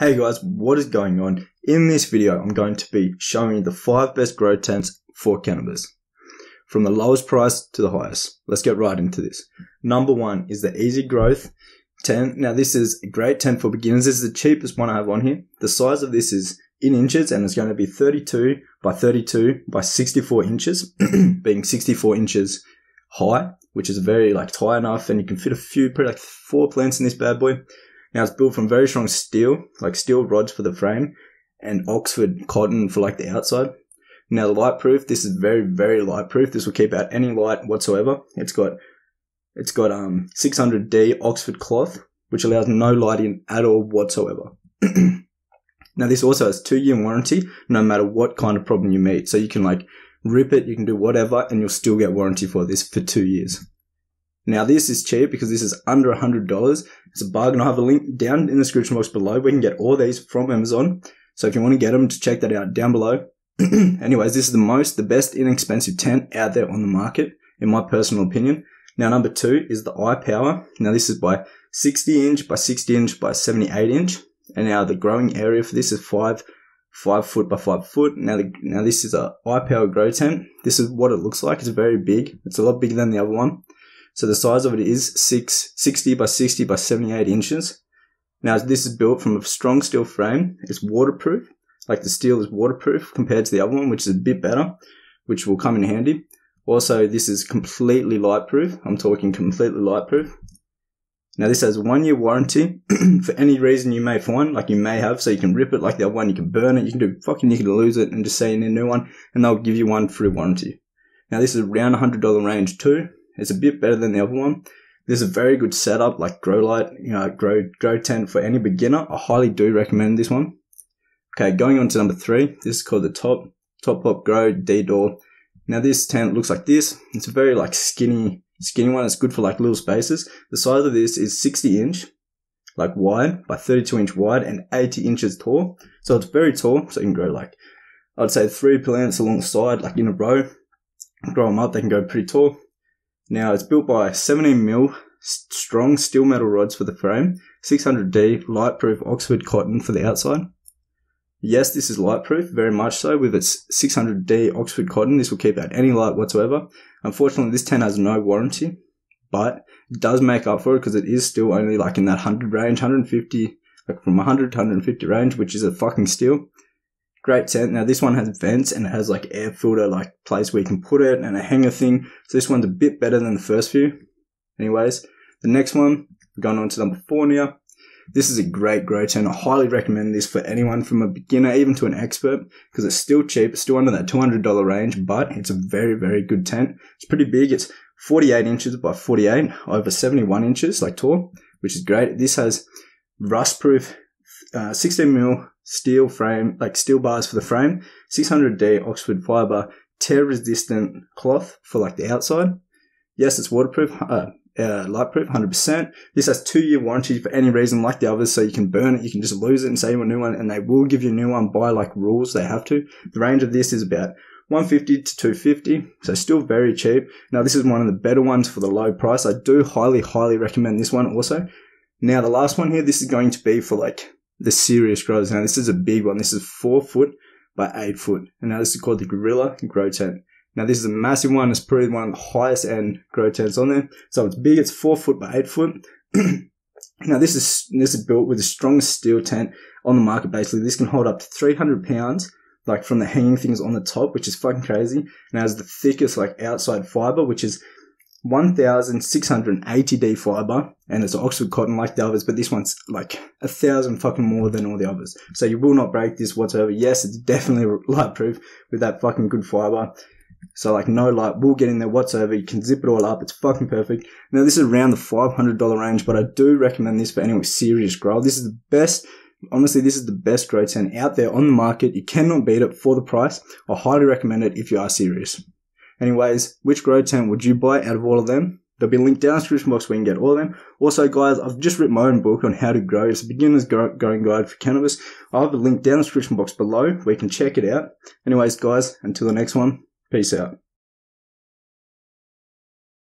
Hey guys, what is going on? In this video, I'm going to be showing you the 5 best grow tents for cannabis. From the lowest price to the highest. Let's get right into this. Number 1 is the Easy Growth tent. Now this is a great tent for beginners. This is the cheapest one I have on here. The size of this is in inches and it's going to be 32 by 32 by 64 inches, being 64 inches high, which is very high enough, and you can fit a few, pretty 4 plants in this bad boy. Now it's built from very strong steel, steel rods for the frame, and Oxford cotton for the outside. Now light proof, this is very, very light proof. This will keep out any light whatsoever. It's got 600D Oxford cloth, which allows no light in at all whatsoever. Now this also has 2-year warranty, no matter what kind of problem you meet. So you can rip it, you can do whatever, and you'll still get warranty for this for 2 years. Now this is cheap because this is under $100. It's a bargain. I'll have a link down in the description box below. We can get all these from Amazon. So if you want to get them, just check that out down below. Anyways, this is the best inexpensive tent out there on the market, in my personal opinion. Now number 2 is the iPower. Now this is by 60 inch by 60 inch by 78 inch. And now the growing area for this is 5 foot by 5 foot. Now this is a iPower grow tent. This is what it looks like. It's very big. It's a lot bigger than the other one. So the size of it is 60 by 60 by 78 inches. Now this is built from a strong steel frame. It's waterproof. The steel is waterproof compared to the other one, which is a bit better, which will come in handy. Also, this is completely lightproof. I'm talking completely lightproof. Now this has 1-year warranty for any reason you may find, you may have. So you can rip it like the other one. You can burn it. You can do fucking, you can lose it and just say you need a new one, and they'll give you one free warranty. Now this is around $100 range too. It's a bit better than the other one. This is a very good setup, grow light, grow tent for any beginner. I highly do recommend this one. Okay, going on to number 3. This is called the Top Pop Grow D Door. Now this tent looks like this. It's a very skinny one. It's good for little spaces. The size of this is 60 inch, wide by 32 inch wide and 80 inches tall. So it's very tall. So you can grow I'd say 3 plants alongside, in a row. Grow them up. They can go pretty tall. Now it's built by 17mm strong steel metal rods for the frame, 600D lightproof Oxford cotton for the outside. Yes, this is lightproof, very much so, with its 600D Oxford cotton. This will keep out any light whatsoever. Unfortunately, this tent has no warranty, but it does make up for it because it is still only in that 100 range, 150, from 100 to 150 range, which is a fucking steal. Great tent. Now this one has vents and it has air filter place where you can put it and a hanger thing. So this one's a bit better than the first few. Anyways, the next one, we're going on to number 4 now. This is a great grow tent. I highly recommend this for anyone, from a beginner even to an expert, because it's still cheap. It's still under that $200 range, but it's a very, very good tent. It's pretty big. It's 48 inches by 48 over 71 inches tall, which is great. This has rust proof 16mm steel frame, steel bars for the frame, 600D Oxford fiber tear resistant cloth for the outside. Yes, it's waterproof, lightproof, 100%. This has 2-year warranty for any reason like the others, so you can burn it, you can just lose it and say you want a new one, and they will give you a new one by rules. They have to. The range of this is about 150 to 250, so still very cheap. Now this is one of the better ones for the low price. I do highly recommend this one also. Now the last one here, this is going to be for the serious growers. Now this is a big one. This is 4 foot by 8 foot. And now this is called the Gorilla Grow Tent. Now this is a massive one. It's probably one of the highest end grow tents on there. So it's big. It's 4 foot by 8 foot. Now this is built with the strongest steel tent on the market. Basically, this can hold up to 300 pounds, from the hanging things on the top, which is fucking crazy. And it has the thickest outside fiber, which is 1680D fiber, and it's Oxford cotton like the others, but this one's 1,000 fucking more than all the others. So you will not break this whatsoever. Yes, it's definitely lightproof with that fucking good fiber. So no light will get in there whatsoever. You can zip it all up. It's fucking perfect. Now this is around the $500 range, but I do recommend this for anyone with serious grow. This is the best. Honestly, this is the best grow tent out there on the market. You cannot beat it for the price. I highly recommend it if you are serious. Anyways, which grow tent would you buy out of all of them? There'll be a link down in the description box where you can get all of them. Also, guys, I've just written my own book on how to grow. It's a beginner's growing guide for cannabis. I'll have a link down in the description box below where you can check it out. Anyways, guys, until the next one, peace out.